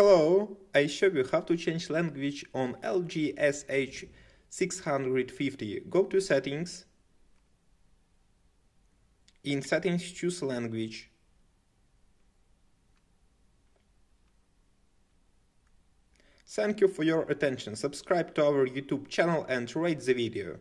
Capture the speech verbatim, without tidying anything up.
Hello, I show you how to change language on L G S H six fifty. Go to settings. In settings, choose language. Thank you for your attention. Subscribe to our YouTube channel and rate the video.